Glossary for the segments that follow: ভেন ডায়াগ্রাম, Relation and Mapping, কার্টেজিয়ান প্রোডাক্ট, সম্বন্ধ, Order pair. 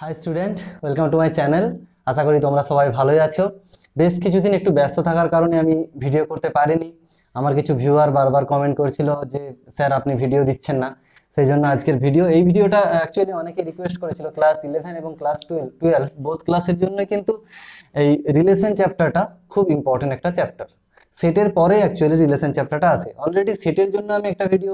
High student welcome to my channel. आशा करी तुम्हारा सबाई भालोई आछो। बेश किछुदिन एकटु ब्यस्त थाकार कारणे आमी भिडियो करते पारिनी। आमार किछु भिउआर बारबार कमेंट करछिलो जे सर आपनि भिडियो दिच्छेन ना, सेई जोन्नो आजकेर भिडियो। एई भिडियोटा एक्चुअली अनेके रिक्वेस्ट करेछिलो क्लास 11 एबं क्लास 12 बोथ क्लासेर जोन्नो, किन्तु एई रिलेशन চ্যাপ্টারটা खूब इम्पोर्टेंट एकटा চ্যাপ্টার। सेटेर परे एक्चुअली रिलेशन चैप्टारटा आसे। अलरेडी सेटेर जोन्नो आमी एकटा भिडियो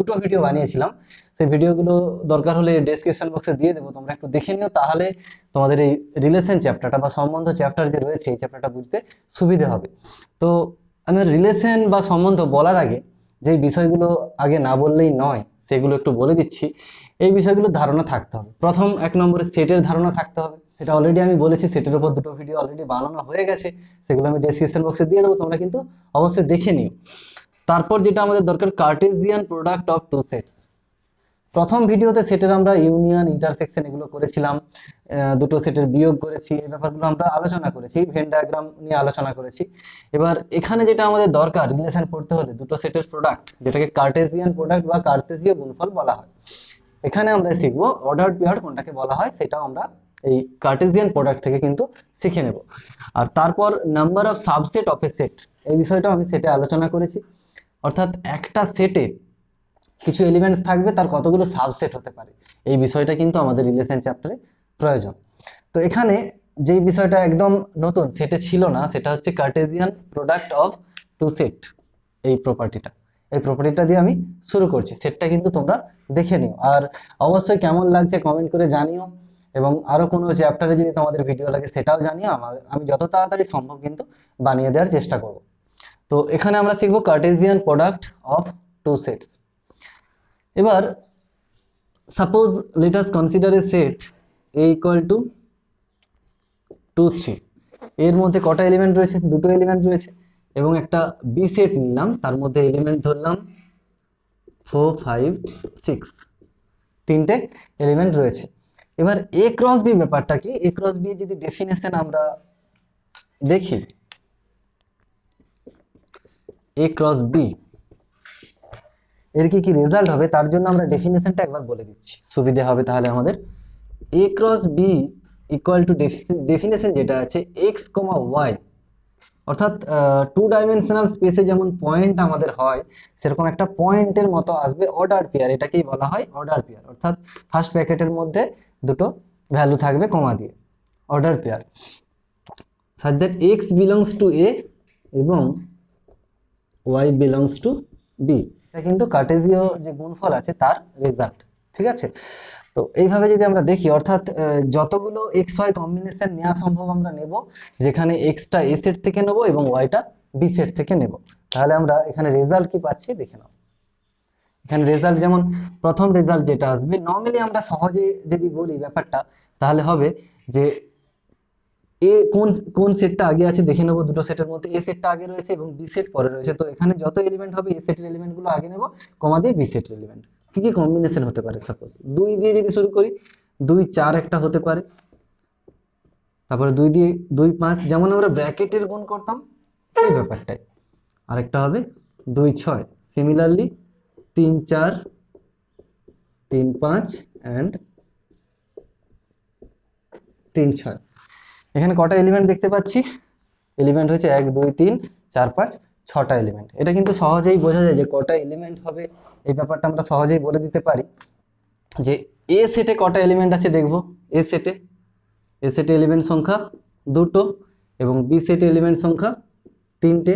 दुटो भिडियो बानिয়েছিলাম। সেই ভিডিওগুলো দরকার হলে ডেসক্রিপশন বক্সে দিয়ে দেব, তোমরা একটু দেখে নিও, তাহলে তোমাদের এই রিলেশন চ্যাপ্টারটা বা সম্বন্ধ চ্যাপ্টার যে রয়েছে এই চ্যাপ্টারটা বুঝতে সুবিধা হবে। তো আমি রিলেশন বা সম্বন্ধ বলার আগে যে বিষয়গুলো আগে না বললেই নয় সেগুলো একটু বলে দিচ্ছি। এই বিষয়গুলো ধারণা থাকতে হবে। প্রথম এক নম্বরে সেটের ধারণা থাকতে হবে। সেটা অলরেডি আমি বলেছি, সেটের উপর দুটো ভিডিও অলরেডি বানানো হয়ে গেছে, সেগুলো আমি ডেসক্রিপশন বক্সে দিয়ে দেবো, তোমরা কিন্তু অবশ্যই দেখে নিও। তারপর যেটা আমাদের দরকার কার্টেজিয়ান প্রোডাক্ট of two sets. প্রথম ভিডিওতে সেটের আমরা ইউনিয়ন ইন্টারসেকশন এগুলো করেছিলাম, দুটো সেটের বিয়োগ করেছি, এই ব্যাপারগুলো আমরা আলোচনা করেছি, ভেন ডায়াগ্রাম নিয়ে আলোচনা করেছি। এবার এখানে যেটা আমাদের দরকার রিলেশন পড়তে হলে দুটো সেটের প্রোডাক্ট, যেটাকে কার্টেজিয়ান প্রোডাক্ট বা কার্টেজীয় গুণফল বলা হয়, এখানে আমরা শিখবো অর্ডার পিরিয়ড কোনটাকে বলা হয়, সেটাও আমরা এই কার্টেজিয়ান প্রোডাক্ট থেকে কিন্তু শিখে নেব। আর তারপর number of subset of a set, এই বিষয়টাও আমি সেটে আলোচনা করেছি। অর্থাৎ একটা সেটে কিছু এলিমেন্টস থাকবে, তার কতগুলো সাবসেট হতে পারে, এই বিষয়টা কিন্তু আমাদের রিলেশন চ্যাপ্টারে প্রয়োজন। তো এখানে যেই বিষয়টা একদম নতুন সেটে ছিল না সেটা হচ্ছে কার্টেজিয়ান প্রোডাক্ট of two set. এই প্রপার্টিটা দিয়ে আমি শুরু করছি। সেটটা কিন্তু তোমরা দেখে নিও, আর অবশ্যই কেমন লাগছে কমেন্ট করে জানিও, এবং আরও কোনো চ্যাপ্টারে যদি তোমাদের ভিডিও লাগে সেটাও জানিও, আমি যত তাড়াতাড়ি সম্ভব কিন্তু বানিয়ে দেওয়ার চেষ্টা করব। তো এখানে আমরা শিখব কার্টেজিয়ান প্রোডাক্ট of two sets. এবার suppose let us consider a set A equal to 2, 3। এর মধ্যে কটা এলিমেন্ট রয়েছে? দুটো এলিমেন্ট রয়েছে, এবং একটা বি সেট নিলাম, তার মধ্যে এলিমেন্ট ধরলাম 4, 5, 6, তিনটে এলিমেন্ট রয়েছে। এবার এ ক্রস বি ব্যাপারটা কি? এ ক্রস বি যদি ডেফিনেশন আমরা দেখি, এ ক্রস বি এর কি রেজাল্ট হবে তার জন্য আমরা ডেফিনেশনটা একবার বলে দিচ্ছি, সুবিধা হবে। তাহলে আমাদের A cross B equal to definition যেটা আছে x, y, অর্থাৎ 2 ডাইমেনশনাল স্পেসে যেমন পয়েন্ট আমাদের হয় সেরকম একটা পয়েন্টের মতো আসবে অর্ডার পেয়ার, এটাকেই বলা হয় অর্ডার পেয়ার। অর্থাৎ ফার্স্ট ব্র্যাকেটের মধ্যে দুটো ভ্যালু থাকবে কমা দিয়ে, order pair such that x belongs to a এবং y belongs to b। এটা কিন্তু কার্টেজীয় যে গুণফল আছে তার রেজাল্ট, ঠিক আছে? তো এইভাবে যদি আমরা দেখি, অর্থাৎ যতগুলো XY কম্বিনেশন নেওয়া সম্ভব আমরা নেব, যেখানে এক্সটা এ সেট থেকে নেব এবং ওয়াইটা বি সেট থেকে নেব। তাহলে আমরা এখানে রেজাল্ট কি পাচ্ছি দেখে নাও। এখানে রেজাল্ট যেমন প্রথম রেজাল্ট যেটা আসবে, নর্মালি আমরা সহজে যদি বলি ব্যাপারটা তাহলে হবে যে এ কোন সেটটা আগে আছে দেখে নেব। দুটো সেটের মধ্যে এ সেটটা আগে রয়েছে এবং বি সেট পরে রয়েছে, তো এখানে যত এলিমেন্ট হবে এ সেটের এলিমেন্টগুলো আগে নেব কমা দিয়ে বি সেটের এলিমেন্ট। কি কি কম্বিনেশন হতে পারে? সাপোজ 2 দিয়ে যদি শুরু করি, 2, 4 একটা হতে পারে, তারপরে 2 দিয়ে 2, 5, যেমন আমরা ব্র্যাকেটের গুণ করতাম এই ব্যাপারটাই। আরেকটা হবে 2, 6, সিমিলারলি 3, 4, 3, 5 অ্যান্ড 3, 6। এখানে কটা এলিমেন্ট দেখতে পাচ্ছি? এলিমেন্ট হচ্ছে 1, 2, 3, 4, 5, 6টা এলিমেন্ট। এটা কিন্তু সহজেই বোঝা যায় যে কটা এলিমেন্ট হবে, এই ব্যাপারটা আমরা সহজেই বলে দিতে পারি যে এ সেটে কটা এলিমেন্ট আছে দেখব। এ সেটে এলিমেন্ট সংখ্যা 2টো এবং বি সেটে এলিমেন্ট সংখ্যা 3টে,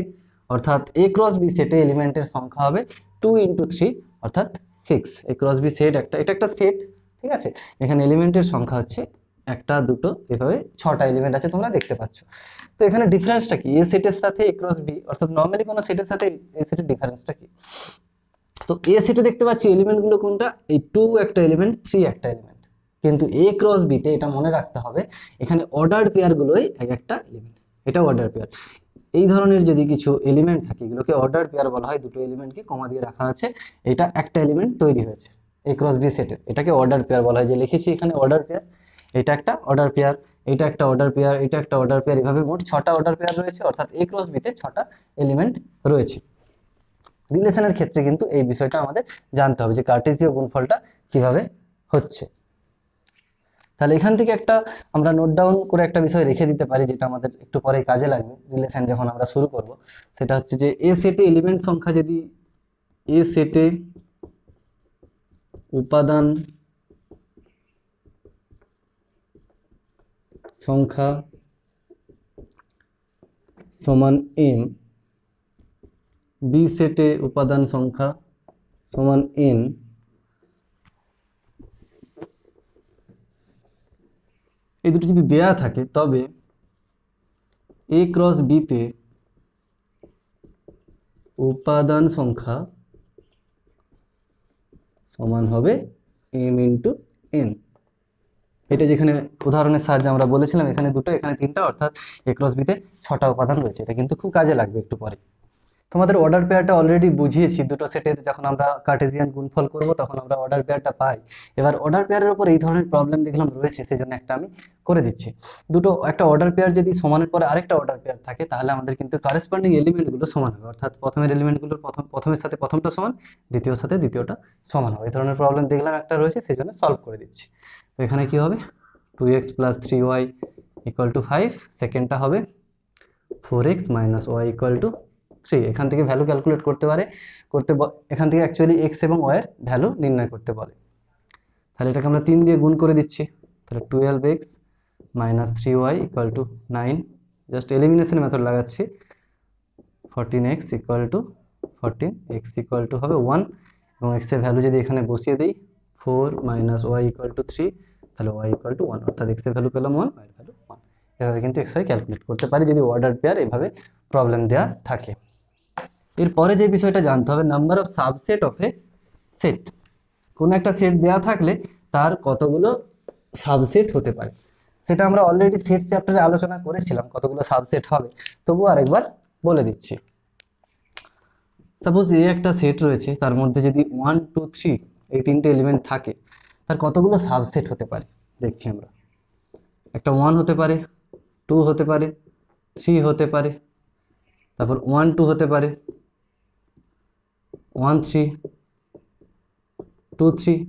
অর্থাৎ এ ক্রস বি সেটে এলিমেন্টের সংখ্যা হবে 2 × 3, অর্থাৎ 6। এ ক্রস বি সেট এটা একটা সেট, ঠিক আছে? এখানে এলিমেন্টের সংখ্যা হচ্ছে 1, 2, এভাবে 6টা এলিমেন্ট আছে, তোমরা দেখতে পাচ্ছ। তো এখানে ডিফারেন্সটা কি এ সেটের সাথে এ ক্রস বি, অর্থাৎ নর্মালি কোনো সেটের সাথে এ সেটের ডিফারেন্সটা কি? তো এ সেটে দেখতে পাচ্ছি এলিমেন্টগুলো কোনটা, এই 2 একটা এলিমেন্ট, 3 একটা এলিমেন্ট, কিন্তু এ ক্রস বিতে এটা মনে রাখতে হবে এখানে অর্ডার পেয়ারগুলোই এক একটা এলিমেন্ট, এটা অর্ডার পেয়ার। এই ধরনের যদি কিছু এলিমেন্ট থাকে এগুলোকে অর্ডার পেয়ার বলা হয়। দুটো এলিমেন্টকে কমা দিয়ে রাখা আছে, এটা একটা এলিমেন্ট তৈরি হয়েছে এ ক্রস বি সেটের, এটাকে অর্ডার পেয়ার বলা হয়। যে লিখেছি এখানে অর্ডার পেয়ার, এটা একটা অর্ডার পেয়ার, এটা একটা অর্ডার পেয়ার, এটা একটা অর্ডার পেয়ার, এভাবে মোট 6টা অর্ডার পেয়ার রয়েছে, অর্থাৎ এ ক্রস বিতে 6টা এলিমেন্ট রয়েছে। রিলেশনের ক্ষেত্রে কিন্তু এই বিষয়টা আমাদের জানতে হবে যে কার্টেজীয় গুণফলটা কিভাবে হচ্ছে। তাহলে এখান থেকে একটা আমরা নোট ডাউন করে একটা বিষয় রেখে দিতে পারি যেটা আমাদের একটু পরে কাজে লাগবে রিলেশন যখন আমরা শুরু করব সেটা হচ্ছে যে এ সেটে এলিমেন্ট সংখ্যা যদি এ সেটে উপাদান সংখ্যা समान एम बी सेटे उपादान संख्या समान एन ए दुटी यदि देया थाके तबे ए क्रॉस बी ते उपादान संख्या समान होबे एम इंटू एन এটা যেখানে উদাহরণের সাহায্যে আমরা বলেছিলাম এখানে দুটো এখানে তিনটা অর্থাৎ a ক্রস b তে 6টা উপাদান রয়েছে এটা কিন্তু খুব কাজে লাগবে একটু পরে তোমাদের অর্ডার পেয়ারটা অলরেডি বুঝিয়েছি দুটো সেটের যখন আমরা কার্টেসিয়ান গুণফল করব তখন আমরা অর্ডার পেয়ারটা পাই এবার অর্ডার পেয়ারের উপর এই ধরনের প্রবলেম দেখলাম রয়েছে সেজন্য একটা আমি করে দিচ্ছি দুটো একটা অর্ডার পেয়ার যদি সমানের পরে আরেকটা অর্ডার পেয়ার থাকে তাহলে আমাদের কিন্তু করেসপন্ডিং এলিমেন্টগুলো সমান হবে অর্থাৎ প্রথমের এলিমেন্টগুলোর প্রথমের সাথে প্রথমটা সমান দ্বিতীয়র সাথে দ্বিতীয়টা সমান হবে এই ধরনের প্রবলেম দেখলাম একটা রয়েছে সেজন্য সলভ করে দিচ্ছি तो এখানে কি হবে 2x + 3y = 5 সেকেন্ডটা হবে 4x - y = 3 এখান থেকে ভ্যালু ক্যালকুলেট করতে পারে এখান থেকে অ্যাকচুয়ালি x এবং y এর ভ্যালু নির্ণয় করতে পারে তাহলে এটাকে আমরা 3 দিয়ে গুণ করে দিচ্ছি তাহলে 12x - 3y = 9 just elimination method লাগাচ্ছি 14x = 14 x = হবে 1 এবং x এর ভ্যালু যদি এখানে বসিয়ে দেই 4 minus y equal to 3 তাহলে y equal to 1 অর্থাৎ x এর ভ্যালু পেলাম 1 y এর ভ্যালু 1 এভাবে কিন্তু x y ক্যালকুলেট করতে পারি যদি অর্ডার পেয়ার এইভাবে প্রবলেম দেয়া থাকে এরপরে যে বিষয়টা জানতে হবে number of subset of a set কোন একটা সেট দেয়া থাকলে তার কতগুলো সাবসেট হতে পারে সেটা আমরা অলরেডি সেট চ্যাপ্টারে আলোচনা করেছিলাম কতগুলো সাবসেট হবে তবুও আরেকবার বলে দিচ্ছি সাপোজ এই একটা সেট রয়েছে তার মধ্যে যদি 1 2 3 এই তিনটে এলিমেন্ট থাকে তার কতগুলো সাবসেট হতে পারে দেখছি আমরা একটা 1 হতে পারে 2 হতে পারে 3 হতে পারে তারপর 1 2 হতে পারে 1 3 2 3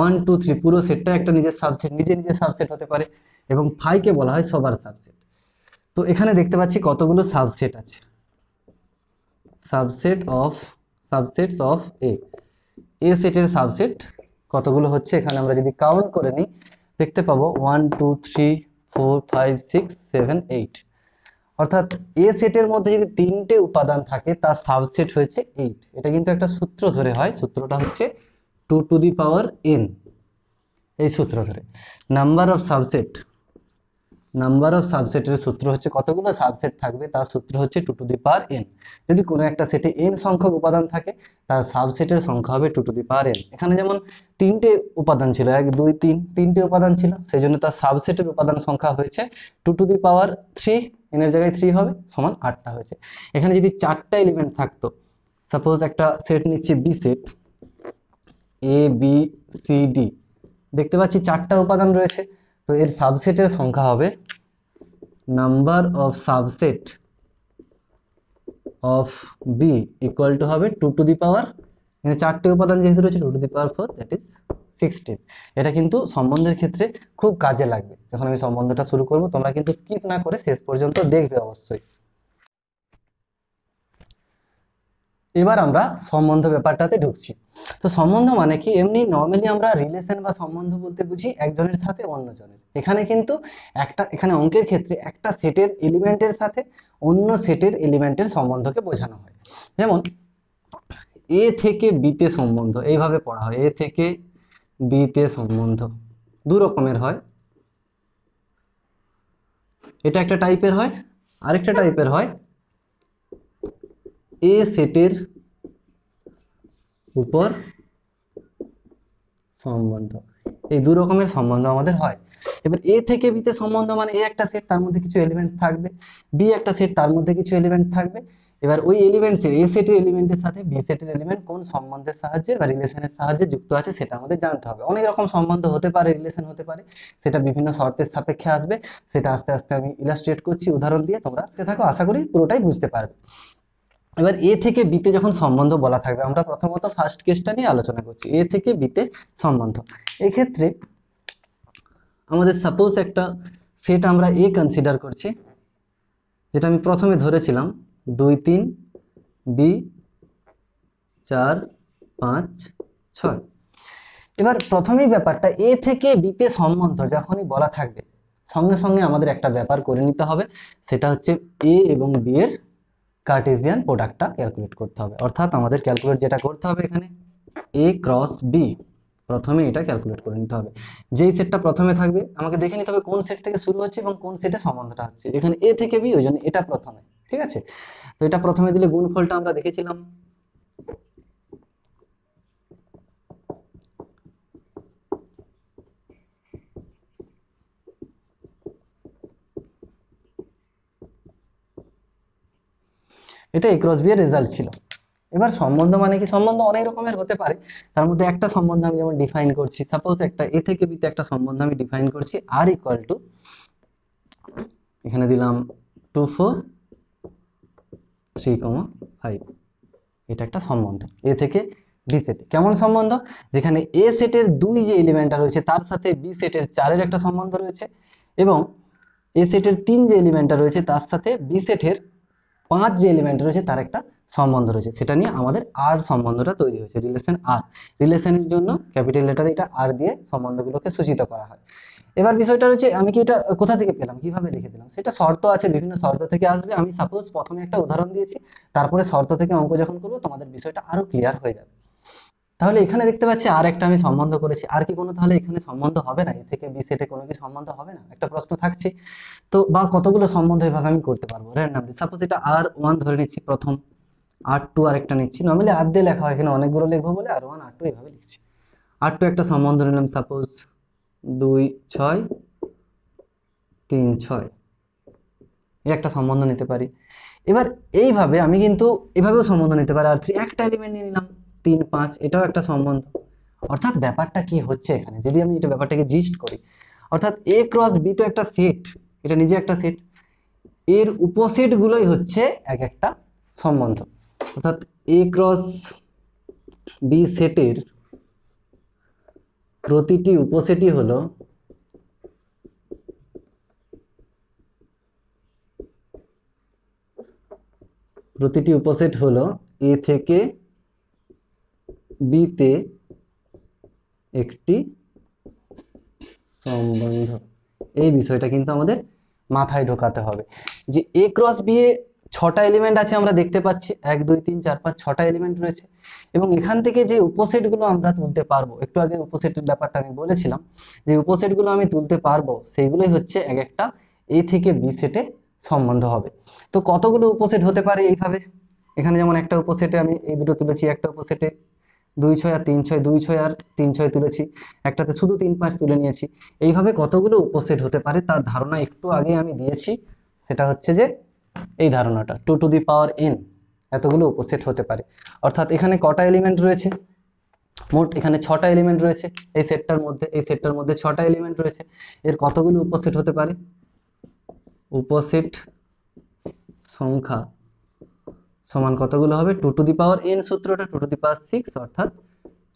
1 2 3 পুরো সেটটা একটা নিজের সাবসেট হতে পারে এবং 5 কে বলা হয় সবার সাবসেট তো এখানে দেখতে পাচ্ছি কতগুলো সাবসেট আছে সাবসেটস অফ এ ए सेटर सबसेट कतगुलो होच्छे एखाने आमरा यदि काउंट करे नी देखते पाबो 1 2 3 4 5 6 7 8 अर्थात ए सेटर मध्ये यदि तीनटे उपादान थाके तार सबसेट होच्छे 8 এটা কিন্তু একটা সূত্র ধরে হয় সূত্রটা হচ্ছে 2 টু দি পাওয়ার n এই সূত্র ধরে নাম্বার অফ সাবসেটের সূত্র হচ্ছে কতগুলো সাবসেট থাকবে তার সূত্র হচ্ছে 2 টু দি পাওয়ার n যদি কোন একটা সেটে n সংখ্যক উপাদান থাকে তার সাবসেটের সংখ্যা হবে 2 টু দি পাওয়ার n এখানে যেমন তিনটে উপাদান ছিল 1 2 3 তিনটে উপাদান ছিল সেজন্য তার সাবসেটের উপাদান সংখ্যা হয়েছে 2 টু দি পাওয়ার 3 n এর জায়গায় 3 হবে সমান 8টা হয়েছে এখানে যদি 4টা এলিমেন্ট থাকতো সাপোজ একটা সেট নিচ্ছে b set a b c d দেখতে পাচ্ছি 4টা উপাদান রয়েছে तो एर सबसेटर संख्या होबे number of subset of B equal to होबे 2 टू दि पावर चारटे उपादान जेहेतु रयेछे 2 to the power 4 that is 16 এটা কিন্তু সম্বন্ধের ক্ষেত্রে খুব কাজে লাগবে যখন আমি সম্বন্ধটা শুরু করব তোমরা কিন্তু স্কিপ না করে শেষ পর্যন্ত দেখবে অবশ্যই এবার আমরা সম্বন্ধ ব্যাপারটাতে ঢুকছি তো সম্বন্ধ মানে কি এমনি নরমালি আমরা রিলেশন বা সম্বন্ধ বলতে বুঝি একজনের সাথে অন্যজনের এখানে কিন্তু এখানে অঙ্কের ক্ষেত্রে একটা সেটের এলিমেন্টের সাথে অন্য সেটের এলিমেন্টের সম্বন্ধকে বোঝানো হয় যেমন এ থেকে বি তে সম্বন্ধ এইভাবে পড়া হয় এ থেকে বি তে সম্বন্ধ দুই রকমের হয় এটা একটা টাইপের হয় আরেকটা টাইপের হয় ए सेटर ऊपर सम्बन्ध ये दो रकमेर सम्बन्ध आमादेर हय एबार ए थेके बी ते सम्बन्ध माने ए एकटा सेट तार मध्ये किछु एलिमेंट्स थाकबे बी एकटा सेट तार मध्ये किछु एलिमेंट्स थाकबे এবার ওই এলিমেন্টস এ সেটের এলিমেন্টের সাথে বি সেটের এলিমেন্ট কোন সম্বন্ধের সাহায্যে বা রিলেশনের সাহায্যে যুক্ত আছে সেটা আমাদের জানতে হবে অনেক রকম সম্বন্ধ হতে পারে রিলেশন হতে পারে সেটা বিভিন্ন শর্তের সাপেক্ষে আসবে সেটা আস্তে আস্তে আমি ইলাস্ট্রেট করছি উদাহরণ দিয়ে তোমরা দেখতে থাকো আশা করি পুরোটাই বুঝতে পারবে এবার a থেকে b তে যখন সম্বন্ধ বলা থাকবে আমরা প্রথমত ফার্স্ট কেসটা নিয়ে আলোচনা করছি a থেকে b তে সম্বন্ধ এই ক্ষেত্রে हमारे सपोज एक सेट आमरा ए कन्सिडार करछि जेटा आमी प्रथमे धरेछिलाम 2 3 B 4 5 6 एबार प्रथमेई ব্যাপারটা ए थेके बी ते सम्बन्ध जखोनी बला थाकबे संगे संगे आमादेर एकटा ब्यापार करे निते होबे सेटा होच्छे ए एबं बी एर कार्टेजियन प्रोडक्टटा क्यालकुलेट करते होबे अर्थात आमादेर क्यालकुलेट जेटा करते होबे एखाने ए क्रॉस बी प्रथमे एटा क्यालकुलेट करे निते होबे जेई सेटटा प्रथमे थाकबे आमाके देखे निते होबे कोन सेट थेके शुरू होच्छे एबं कोन सेटे सम्बन्धटा होच्छे एखाने ए थेके बी ओइजন্য এটা प्रथमे ठीक आछे तो এটা प्रथमे दिले गुणफलটা আমরা দেখেছিলাম এটা a क्रॉस b এর রেজাল্ট ছিল। এবার সম্বন্ধ মানে কি সম্বন্ধ অনেক রকমের হতে পারে তার মধ্যে একটা সম্বন্ধ আমি যেমন ডিফাইন করছি সাপোজ একটা a থেকে b তে একটা সম্বন্ধ আমি ডিফাইন করছি r ইকুয়াল টু এখানে দিলাম 2 4 3, 5 এটা একটা সম্বন্ধ a থেকে b সেটে কেমন সম্বন্ধ যেখানে a সেটের 2 যে এলিমেন্টটা রয়েছে তার সাথে b সেটের 4 এর একটা সম্বন্ধ রয়েছে এবং a সেটের 3 যে এলিমেন্টটা রয়েছে তার সাথে b সেটের 5 যে এলিমেন্ট রয়েছে তার একটা সম্বন্ধ রয়েছে সেটা নিয়ে আমাদের আর সম্বন্ধটা তৈরি হয়েছে রিলেশন আর রিলেশনের জন্য ক্যাপিটাল লেটারে এটা আর দিয়ে সম্বন্ধগুলোকে সূচিত করা হয় এবার বিষয়টা হচ্ছে আমি কি এটা কোথা থেকে পেলাম কিভাবে লিখে দিলাম সেটা শর্ত আছে বিভিন্ন শর্ত থেকে আসবে আমি সাপোজ প্রথমে একটা উদাহরণ দিয়েছি তারপরে শর্ত থেকে অঙ্ক যখন করব তোমাদের বিষয়টা আরো ক্লিয়ার হয়ে যাবে তাহলে এখানে দেখতে পাচ্ছি আর একটা আমি সম্বন্ধ করেছি আর কি কোনো তাহলে এখানে সম্বন্ধ হবে না এ থেকে বি সেটে কোনো কি সম্বন্ধ হবে না একটা প্রশ্ন থাকছে তো বা কতগুলো সম্বন্ধ এভাবে আমি করতে পারবো র্যান্ডমলি সাপোজ এটা r1 ধরে নেছি প্রথম r2 আরেকটা নেছি নরমালি r দিয়ে লেখা হয় এখানে অনেকগুলো লিখবো বলে r1 r2 এভাবে লিখছি r2 একটা সম্বন্ধ নিলাম সাপোজ 2 6 3 6 এই একটা সম্বন্ধ নিতে পারি এবার এইভাবে আমি কিন্তু এভাবেও সম্বন্ধ নিতে পারি r3 একটা এলিমেন্ট নিয়ে নিলাম 3 5 এটাও একটা সম্বন্ধ অর্থাৎ ব্যাপারটা কি হচ্ছে এখানে যদি আমি এটা ব্যাপারটাকে জিস্ট করি অর্থাৎ a ক্রস b তো একটা সেট এটা নিজে একটা সেট এর উপসেটগুলোই হচ্ছে এক একটা সম্বন্ধ অর্থাৎ a ক্রস b সেটের প্রতিটি উপসেটই হলো প্রতিটি উপসেট হলো a থেকে बी ते एकटी सम्बन्ध এই বিষয়টা কিন্তু আমাদের মাথায় ঢোকাতে হবে যে a क्रॉस b এ 6টা এলিমেন্ট আছে আমরা দেখতে পাচ্ছি 1 2 3 4 5 6টা এলিমেন্ট রয়েছে এবং এখান থেকে যে উপসেটগুলো আমরা তুলতে পারবো একটু আগে উপসেটের ব্যাপারটা আমি বলেছিলাম যে উপসেটগুলো আমি তুলতে পারবো সেগুলাই হচ্ছে এক একটা a থেকে b সেটে সম্বন্ধ হবে তো কতগুলো উপসেট হতে পারে এইভাবে এখানে যেমন একটা উপসেটে আমি এই দুটো তুলেছি একটা উপসেটে 2 6 আর 3 6 2 6 আর 3 6 তুলেছি একটাতে শুধু 3 5 তুলে নিয়েছি এইভাবে কতগুলো উপসেট হতে পারে তার ধারণা একটু আগে আমি দিয়েছি সেটা হচ্ছে যে এই ধারণাটা 2 to the power n এতগুলো উপসেট হতে পারে অর্থাৎ এখানে কটা এলিমেন্ট রয়েছে মোট এখানে 6টা এলিমেন্ট রয়েছে এই সেটটার মধ্যে 6টা এলিমেন্ট রয়েছে এর কতগুলো উপসেট হতে পারে উপসেট সংখ্যা সমান কতগুলো হবে 2 to the power n সূত্রটা 2 to the power 6 অর্থাৎ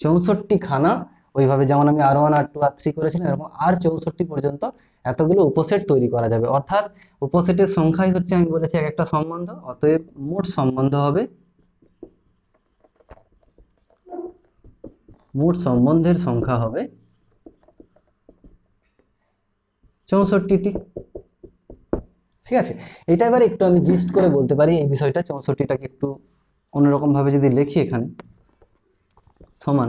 64 খানা ওইভাবে যেমন আমি r1 r2 r3 করেছিলাম এরকম আর 64 পর্যন্ত এতগুলো উপসেট তৈরি করা যাবে অর্থাৎ উপসেটের সংখ্যাই হচ্ছে আমি বলেছি এক একটা সম্বন্ধ অতএব মোট সম্বন্ধের সংখ্যা হবে 64টি ঠিক আছে এটা এবারে একটু আমি জিস্ট করে বলতে পারি এই বিষয়টা 64টাকে একটু অন্যরকম ভাবে যদি লিখি এখানে সমান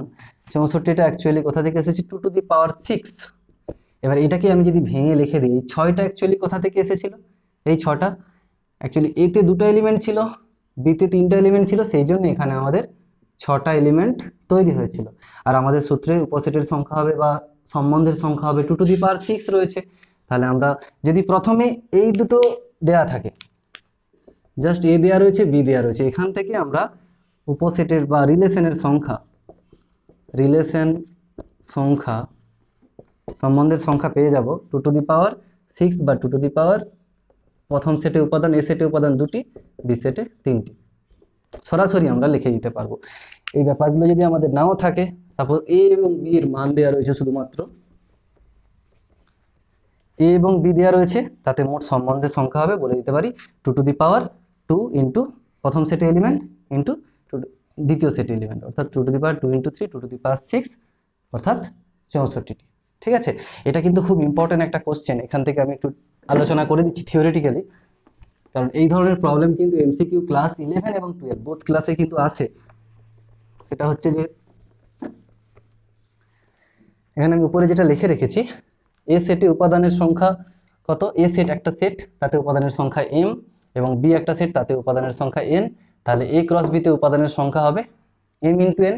64টা অ্যাকচুয়ালি কোথা থেকে এসেছে 2 to the power 6 এবার এটাকে আমি যদি ভেঙে লিখে দিই 6টা অ্যাকচুয়ালি কোথা থেকে এসেছিল এই 6টা অ্যাকচুয়ালি a তে দুটো এলিমেন্ট ছিল b তে তিনটা এলিমেন্ট ছিল সেই জন্য এখানে আমাদের 6টা এলিমেন্ট তৈরি হয়েছিল আর আমাদের সূত্রে উপসেটের সংখ্যা হবে বা সম্বন্ধের সংখ্যা হবে 2 to the power 6 রয়েছে তাহলে আমরা যদি প্রথমে এই দুটো দেয়া থাকে জাস্ট a দেয়া রয়েছে b দেয়া রয়েছে এখান থেকে আমরা উপসেটের বা রিলেশনের সংখ্যা সম্বন্ধের সংখ্যা পেয়ে যাব 2 to the power 6 বা 2 to the power প্রথম সেটে উপাদান a সেটে উপাদান 2টি b সেটে 3টি সরাসরি আমরা লিখে দিতে পারবো এই ব্যাপারগুলো যদি আমাদের নাও থাকে সাপোজ a এবং b এর মান দেয়া রয়েছে শুধুমাত্র ए एवं बी देওয়া রয়েছে তাতে মোট সম্বন্ধের সংখ্যা হবে বলে দিতে পারি 2 টু দি পাওয়ার 2 ইনটু প্রথম সেট এলিমেন্ট ইনটু দ্বিতীয় সেট এলিমেন্ট অর্থাৎ 2 to the power 2 into 3 2 to the power 6 অর্থাাৎ 64টি। ঠিক আছে, এটা কিন্তু খুব ইম্পর্টেন্ট একটা কোশ্চেন। এখান থেকে আমি একটু আলোচনা করে দিচ্ছি থিওরিটিক্যালি, কারণ এই ধরনের প্রবলেম কিন্তু এমসিকিউ ক্লাস 11 এবং 12 বোথ ক্লাসে কিন্তু আসে। সেটা হচ্ছে যে এখানে আমি উপরে যেটা লিখে রেখেছি, এ সেটে উপাদানের সংখ্যা কত, এ সেট একটা সেট তাতে উপাদানের সংখ্যা এম এবং বি একটা সেট তাতে উপাদানের সংখ্যা এন, তাহলে এ ক্রস বিতে উপাদানের সংখ্যা হবে এম ইন্টু এন।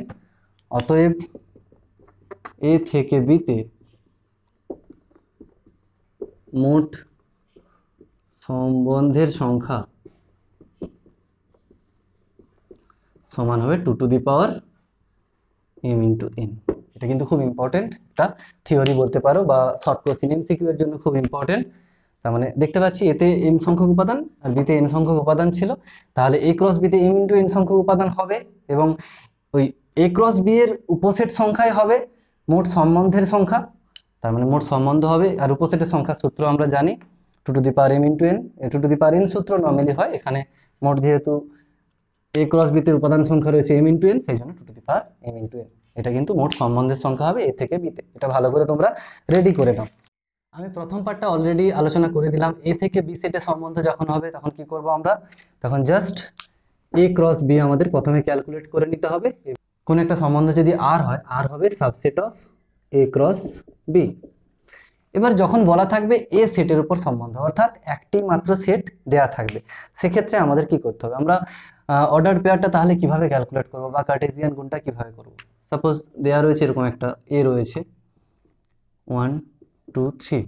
অতএব এ থেকে বিতে মোট সম্বন্ধের সংখ্যা সমান হবে 2 to the power m into n. এটা কিন্তু খুব ইম্পর্টেন্ট একটা থিওরি বলতে পারো বা শর্ট কোশ্চেন এমসিকিউ এর জন্য খুব ইম্পর্টেন্ট। তার মানে দেখতে পাচ্ছি এতে m সংখ্যক উপাদান আর বিতে n সংখ্যক উপাদান ছিল, তাহলে a ক্রস বিতে m ইন্টু n সংখ্যক উপাদান হবে এবং ওই a ক্রস b এর উপসেট সংখ্যাই হবে মোট সম্বন্ধের সংখ্যা। তার মানে মোট সম্বন্ধ হবে আর উপসেটের সংখ্যা সূত্র আমরা জানি 2 to the power m into n। 2 to the power n সূত্র নর্মালি হয়, এখানে মোট যেহেতু a ক্রস বিতে উপাদান সংখ্যা রয়েছে m ইন্টু n সেই জন্য 2 to the power m into n। এটা কিন্তু মোট সম্বন্ধের সংখ্যা হবে a থেকে b তে। এটা ভালো করে তোমরা রেডি করে নাও। আমি প্রথম পার্টটা অলরেডি আলোচনা করে দিলাম। a থেকে b সেটের সম্বন্ধ যখন হবে তখন কি করব আমরা, তখন জাস্ট a ক্রস b আমাদের প্রথমে ক্যালকুলেট করে নিতে হবে। কোন একটা সম্বন্ধ যদি r হয়, r হবে subset of a cross b। এবার যখন বলা থাকবে এ সেটের উপর সম্বন্ধ অর্থাৎ একটি মাত্র সেট দেয়া থাকবে, সেক্ষেত্রে আমাদের কি করতে হবে, আমরা অর্ডার পেয়ারটা তাহলে কিভাবে ক্যালকুলেট করব বা কার্টেসিয়ান গুণটা কিভাবে করব। সাপোজ দেয়া রয়েছে এরকম একটা এ রয়েছে 1 2 3,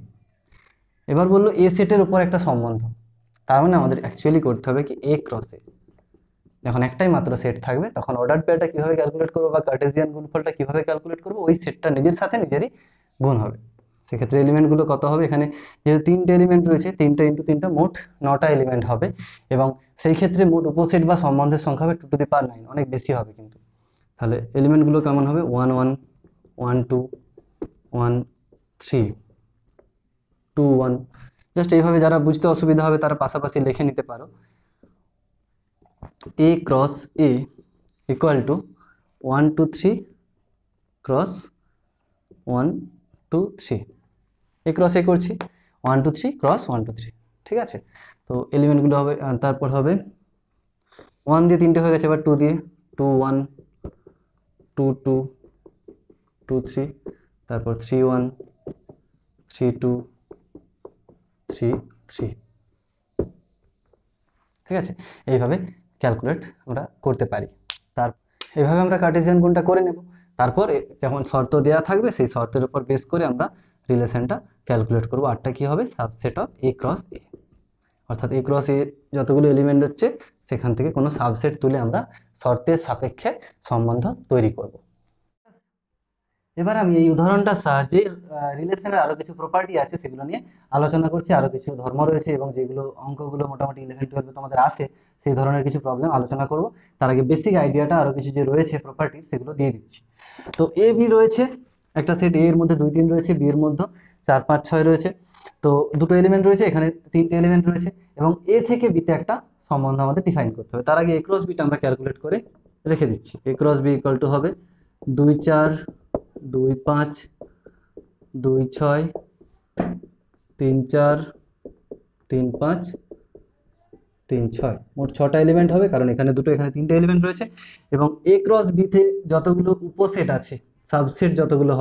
এবার বললো এ সেটের উপর একটা সম্বন্ধ, তার মানে আমাদের অ্যাকচুয়ালি করতে হবে কি এ ক্রসে যখন একটাই মাত্র সেট থাকবে তখন অর্ডার পেয়ারটা কিভাবে ক্যালকুলেট করব বা কার্টেসিয়ান গুণফলটা কিভাবে ক্যালকুলেট করব, ওই সেটটা নিজের সাথে নিজেরই গুণ হবে। সেক্ষেত্রে এলিমেন্টগুলো কত হবে, এখানে যেহেতু 3টে এলিমেন্ট রয়েছে 3টা ইন্টু 3টা মোট 9টা এলিমেন্ট হবে এবং সেই ক্ষেত্রে মোট উপসেট বা সম্বন্ধের সংখ্যা হবে 2 টু দি পাওয়ার 9, অনেক বেশি হবে কিন্তু। তাহলে এলিমেন্টগুলো কেমন হবে 1 1 1 2 1 3 2 1। জাস্ট এইভাবে যারা বুঝতে অসুবিধা হবে তারা পাশাপাশি লিখে নিতে পারো। A cross A equal to 1 2 3 cross 1 2 3। A cross A করছি 1 2 3 ক্রস 1 2 3। ঠিক আছে, তো এলিমেন্টগুলো হবে, তারপর হবে 1 দিয়ে 3টে হয়ে গেছে, এবার 2 দিয়ে 2 1 2 2 2 3, তারপর 3 1 3 2 3 3। ঠিক আছে, এইভাবে ক্যালকুলেট আমরা করতে পারি। তার এইভাবে আমরা কার্টেসিয়ান গুণটা করে নেব, তারপর যখন শর্ত দেওয়া থাকবে সেই শর্তের উপর বেস করে আমরা রিলেশনটা ক্যালকুলেট করব। আরটা কি হবে subset of A cross A, অর্থাৎ এ ক্রস এ যতগুলো এলিমেন্ট হচ্ছে সেখান থেকে কোনো সাবসেট তুলে আমরা শর্তের সাপেক্ষে সম্বন্ধ তৈরি করব। এবার আমি এই উদাহরণটার সাহায্যে রিলেশনের আরও কিছু প্রপার্টি আছে সেগুলো নিয়ে আলোচনা করছি। আরও কিছু ধর্ম রয়েছে এবং যেগুলো অঙ্কগুলো মোটামুটি 11-12 তোমাদের আসে সেই ধরনের কিছু প্রবলেম আলোচনা করব। তার আগে বেসিক আইডিয়াটা আরও কিছু যে রয়েছে প্রপার্টি সেগুলো দিয়ে দিচ্ছি। তো এ বি রয়েছে একটা সেট, এ এর মধ্যে 2 3 রয়েছে, বি এর মধ্যে 4 5 6 রয়েছে। তো 2টো এলিমেন্ট রয়েছে, এখানে 3টে এলিমেন্ট রয়েছে এবং এ থেকে বিতে একটা সম্বন্ধ আমাদের ডিফাইন করতে হবে। তার আগে এ ক্রস বিটা আমরা ক্যালকুলেট করে রেখে দিচ্ছি। A cross B equal to হবে 2 4 2 5 2 6 3 4 3 5 3 6, মোট 6টা এলিমেন্ট হবে কারণ এখানে 2টো এখানে 3টে এলিমেন্ট রয়েছে এবং এ ক্রস বিতে যতগুলো উপসেট আছে সাবসেট যতগুলো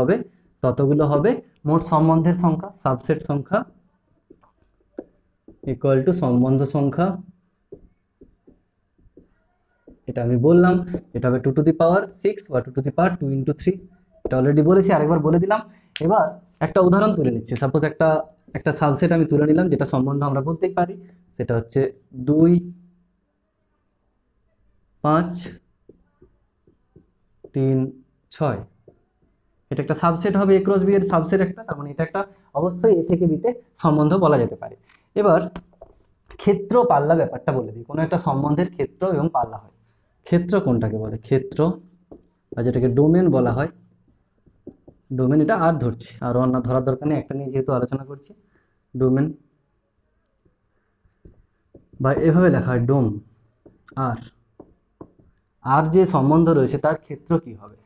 হবে মোট সম্বন্ধের সংখ্যা, সাবসেট সংখ্যা ইকুয়াল টু সম্বন্ধ সংখ্যা। এটা আমি বললাম এটা হবে 2 টু দি পাওয়ার 6 বা 2 টু দি পাওয়ার 2 ইন্টু 3, এটা অলরেডি বলেছি আরেকবার বলে দিলাম। এবার একটা উদাহরণ তুলে নিচ্ছি। সাপোজ একটা সাবসেট আমি তুলে নিলাম যেটা সম্বন্ধ আমরা বলতেই পারি, সেটা হচ্ছে 2 5 3 6। এটা একটা সাবসেট হবে এ ক্রস বি এর সাবসেট একটা, তার মানে এটা একটা অবশ্যই এ থেকে বিতে সম্বন্ধ বলা যেতে পারে। এবার ক্ষেত্র পাল্লা ব্যাপারটা বলে দিই, কোনো একটা সম্বন্ধের ক্ষেত্র এবং পাল্লা হয়। ক্ষেত্র কোনটাকে বলে, ক্ষেত্র বা যেটাকে ডোমেন বলা হয়, ডোমেন এটা আর ধরছি আর অন্য ধরার দরকার নেই, একটা নিয়ে যেহেতু আলোচনা করছি। ডোমেন বা এভাবে লেখা হয় ডোম আর আর যে সম্বন্ধ রয়েছে তার ক্ষেত্র কি হবে।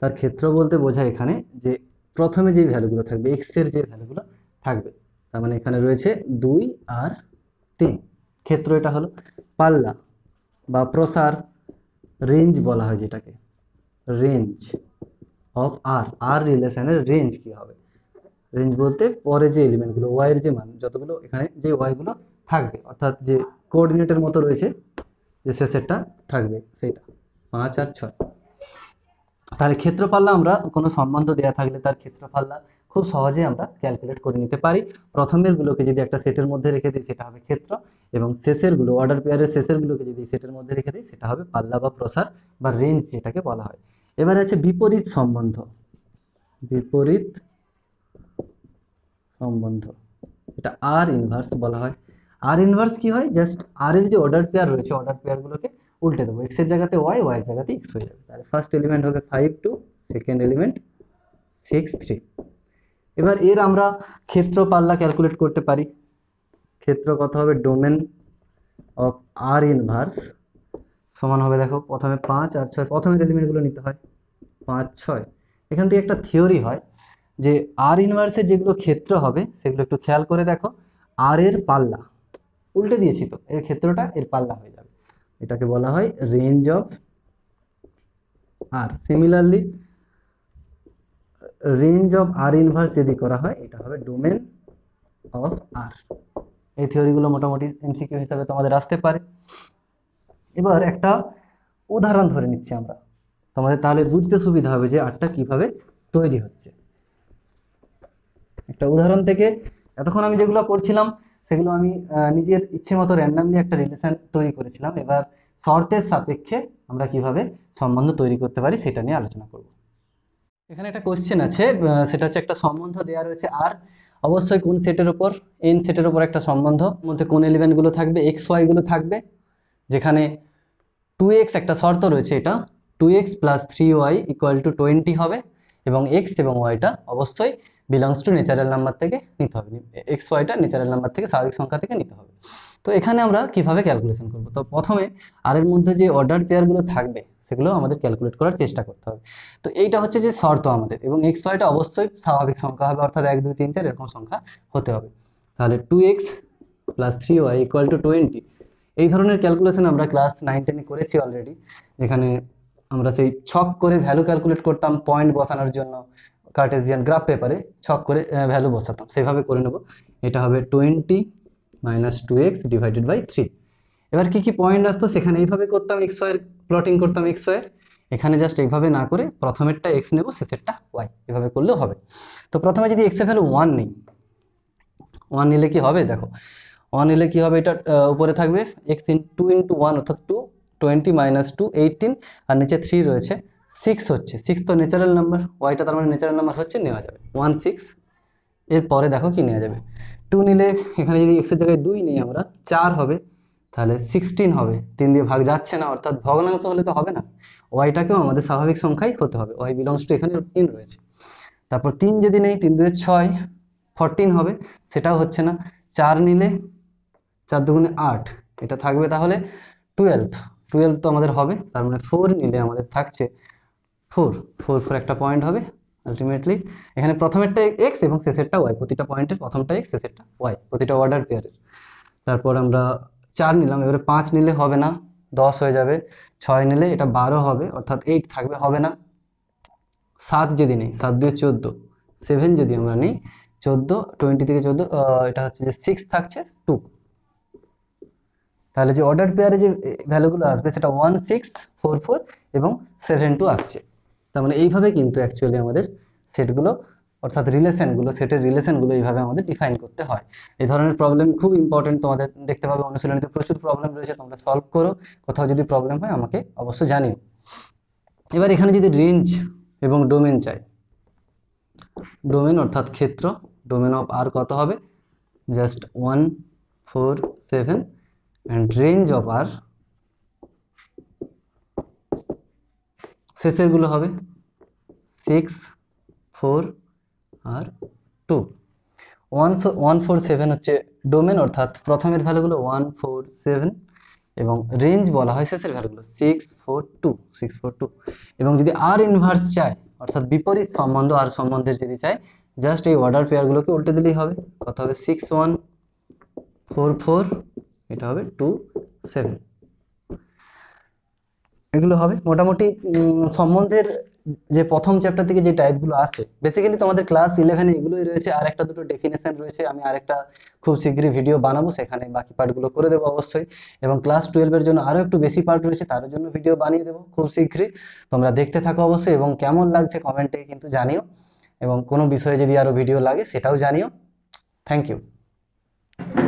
তার ক্ষেত্র বলতে বোঝায় এখানে যে প্রথমে যে ভ্যালুগুলো থাকবে এক্স এর যে ভ্যালুগুলো থাকবে, তার মানে এখানে রয়েছে 2 আর 3 ক্ষেত্র। এটা হলো পাল্লা বা প্রসার, রেঞ্জ বলা হয় যেটাকে, রেঞ্জ অফ আর। আর রিলেশনের রেঞ্জ কি হবে? রেঞ্জ বলতে পরে যে এলিমেন্টগুলো ওয়াই এর যে মান যতগুলো এখানে যে ওয়াইগুলো থাকবে, অর্থাৎ যে কোঅর্ডিনেটের মতো রয়েছে যে শেষেরটা থাকবে সেটা 5 আর 6। তাহলে ক্ষেত্রফাল্লা আমরা কোনো সম্বন্ধ দেওয়া থাকলে তার ক্ষেত্রফাল্লা খুব সহজে আমরা ক্যালকুলেট করে নিতে পারি। প্রথমেরগুলোকে যদি একটা সেটের মধ্যে রেখে দিই সেটা হবে ক্ষেত্র, এবং শেষেরগুলো অর্ডার পেয়ারের শেষেরগুলোকে যদি সেটের মধ্যে রেখে দিই সেটা হবে পাল্লা বা প্রসার বা রেঞ্জ যেটাকে বলা হয়। এবারে আছে বিপরীত সম্বন্ধ। বিপরীত সম্বন্ধ এটা আর ইনভার্স বলা হয়। আর ইনভার্স কি হয়? জাস্ট আর এর যে অর্ডার পেয়ার রয়েছে অর্ডার পেয়ারগুলোকে উল্টে দেবো, এক্স এর জায়গাতে ওয়াই, ওয়াই এর জায়গাতে এক্স হয়ে যাবে। তাহলে ফার্স্ট এলিমেন্ট হবে 5, 2, সেকেন্ড এলিমেন্ট 6, 3। এবার এর আমরা ক্ষেত্র পাল্লা ক্যালকুলেট করতে পারি। ক্ষেত্র কত হবে? ডোমেন অফ আর ইনভার্স সমান হবে, দেখো প্রথমে 5 আর 6, প্রথমের এলিমেন্টগুলো নিতে হয় 5, 6। এখান থেকে একটা থিওরি হয় যে আর ইনভার্সের যেগুলো ক্ষেত্র হবে সেগুলো একটু খেয়াল করে দেখো। আর এর পাল্লা উল্টে দিয়েছি তো এর ক্ষেত্রটা এর পাল্লা হয়ে যাবে, এটাকে বলা হয় range of R. Similarly range of R inverse যদি করা হয় এটা হবে ডোমেন অফ আর। এই থিওরিগুলো মোটামুটি এমসিকিউ হিসাবে তোমাদের আসতে পারে। এবার একটা উদাহরণ ধরে নিচ্ছি আমরা, তোমাদের তাহলে বুঝতে সুবিধা হবে যে আরটা কিভাবে তৈরি হচ্ছে। একটা উদাহরণ থেকে এতক্ষণ আমি যেগুলো করছিলাম সেগুলো আমি নিজের ইচ্ছে মতো র্যান্ডামলি একটা রিলেশন তৈরি করেছিলাম। এবার শর্তের সাপেক্ষে আমরা কিভাবে সম্বন্ধ তৈরি করতে পারি সেটা নিয়ে আলোচনা করব। এখানে একটা কোশ্চেন আছে, সেটা হচ্ছে একটা সম্বন্ধ দেওয়া রয়েছে আর, অবশ্যই কোন সেটের উপর, এন সেটের উপর একটা সম্বন্ধ, মধ্যে কোন এলিমেন্টগুলো থাকবে, এক্স ওয়াইগুলো থাকবে, যেখানে 2x একটা শর্ত রয়েছে, এটা 2x + 3y = 20 হবে, এবং এক্স এবং ওয়াইটা অবশ্যই বিলংস টু ন্যাচারাল নাম্বার থেকে নিতে হবে। এক্স ওয়াইটা ন্যাচারাল নাম্বার থেকে, স্বাভাবিক সংখ্যা থেকে নিতে হবে। তো এখানে আমরা কিভাবে ক্যালকুলেশন করব? তো প্রথমে আর এর মধ্যে যে অর্ডার পেয়ারগুলো থাকবে সেগুলো আমাদের ক্যালকুলেট করার চেষ্টা করতে হবে। তো এইটা হচ্ছে যে শর্ত আমাদের, এবং এক্স ওয়াইটা অবশ্যই স্বাভাবিক সংখ্যা হবে, অর্থাৎ 1, 2, 3, 4 এরকম সংখ্যা হতে হবে। তাহলে 2x + 3y = 20, এই ধরনের ক্যালকুলেশন আমরা ক্লাস 9-10-এ করেছি অলরেডি, যেখানে আমরা সেই ছক করে ভ্যালু ক্যালকুলেট করতাম পয়েন্ট বসানোর জন্য। কার্টেজিয়ান গ্রাফ পেপারে ছক করে ভ্যালু বসাতাম, সেভাবে করে নেব। এটা হবে 20 - 2x / 3। এবার কি কি পয়েন্ট আসতো সেখানে এইভাবে করতাম, এক্স ওয়াইয়ের প্লটিং করতাম এক্স ওয়াইয়ের। এখানে জাস্ট এইভাবে না করে প্রথমেরটা এক্স নেব, শেষেরটা ওয়াই, এভাবে করলেও হবে। তো প্রথমে যদি এক্সের ভ্যালু 1 নেই, 1 নিলে কি হবে দেখো, 1 নিলে কি হবে, এটা উপরে থাকবে x 2 × 1 অর্থাৎ 2, 20 - 2, 18, আর নিচে 3 রয়েছে 6 হচ্ছে, 6 তো ন্যাচারাল নাম্বার, ওয়াইটা তার মানে ন্যাচারাল নাম্বার হচ্ছে, নেওয়া যাবে 1, 6। এরপরে দেখো কি নেওয়া যাবে, 2 নিলে এখানে যদি এক্সের জায়গায় 2 নিই আমরা, 4 হবে, তাহলে 16 হবে, 3 দিয়ে ভাগ যাচ্ছে না, অর্থাৎ ভগ্নাংশ হলে তো হবে না, ওয়াইটাকেও আমাদের স্বাভাবিক সংখ্যাই হতে হবে, ওয়াই বিলংস টু এখানে ইন রয়েছে। তারপর 3 যদি নেই, 3 × 2 = 6, 14 হবে, সেটাও হচ্ছে না। 4 নিলে 4 × 2 = 8, এটা থাকবে তাহলে 12 তো আমাদের হবে, তার মানে 4 নিলে আমাদের থাকছে 4, 4, 4 একটা পয়েন্ট হবে আলটিমেটলি। এখানে প্রথমেরটা এক্স এবং শেষেরটা ওয়াই, প্রতিটা পয়েন্টের প্রথমটা এক্স শেষেরটা ওয়াই, প্রতিটা অর্ডার পেয়ারের। তারপর আমরা 4 নিলাম, এবারে 5 নিলে হবে না, 10 হয়ে যাবে, 6 নিলে এটা 12 হবে, অর্থাৎ 8 থাকবে, হবে না। 7 যদি নেই, 7 × 2 = 14, 7 যদি আমরা নিই 14, 20 থেকে 14, এটা হচ্ছে যে 6 থাকছে 2। তাহলে যে অর্ডার পেয়ারে যে ভ্যালুগুলো আসবে সেটা 1, 6, 4, 4 এবং 7, 2 আসছে। তার মানে এইভাবে কিন্তু অ্যাকচুয়ালি আমাদের সেটগুলো অর্থাৎ রিলেশনগুলো, সেটের রিলেশনগুলো এইভাবে আমাদের ডিফাইন করতে হয়। এই ধরনের প্রবলেম খুব ইম্পর্টেন্ট, তোমাদের দেখতে পাবে অনুশীলনীতে প্রচুর প্রবলেম রয়েছে, তোমরা সলভ করো। কোথাও যদি প্রবলেম হয় আমাকে অবশ্যই জানিও। এবার এখানে যদি রেঞ্জ এবং ডোমেন চাই, ডোমেন অর্থাৎ ক্ষেত্র, ডোমেন অফ আর কত হবে, just 1, 4, 7, and range of r শেষের গুলো হবে 6, 4 আর 2। 147 হচ্ছে ডোমেন অর্থাৎ প্রথমের ভ্যালুগুলো 147 এবং রেঞ্জ বলা হয় শেষের ভ্যালুগুলো 642 এবং যদি আর ইনভার্স চাই অর্থাৎ বিপরীত সম্বন্ধ আর সম্বন্ধের যদি চাই জাস্ট এই অর্ডার পেয়ারগুলোকে উল্টে দিলেই হবে কত হবে 6144 এটা হবে 27 এগুলো হবে মোটামুটি সম্বন্ধের যে প্রথম চ্যাপ্টার থেকে যে টাইপগুলো আছে বেসিক্যালি তোমাদের ক্লাস 11 এ এগুলোই রয়েছে আর একটা দুটো ডেফিনিশন রয়েছে আমি আরেকটা খুব শীঘ্রই ভিডিও বানাবো সেখানে বাকি পার্টগুলো করে দেব অবশ্যই এবং ক্লাস 12 এর জন্য আরো একটু বেশি পার্ট রয়েছে তার জন্য ভিডিও বানিয়ে দেব খুব শীঘ্রই তোমরা দেখতে থাকো অবশ্যই এবং কেমন লাগছে কমেন্টে কিন্তু জানিও এবং কোনো বিষয়ে যদি আরো ভিডিও লাগে সেটাও জানিও থ্যাংক ইউ।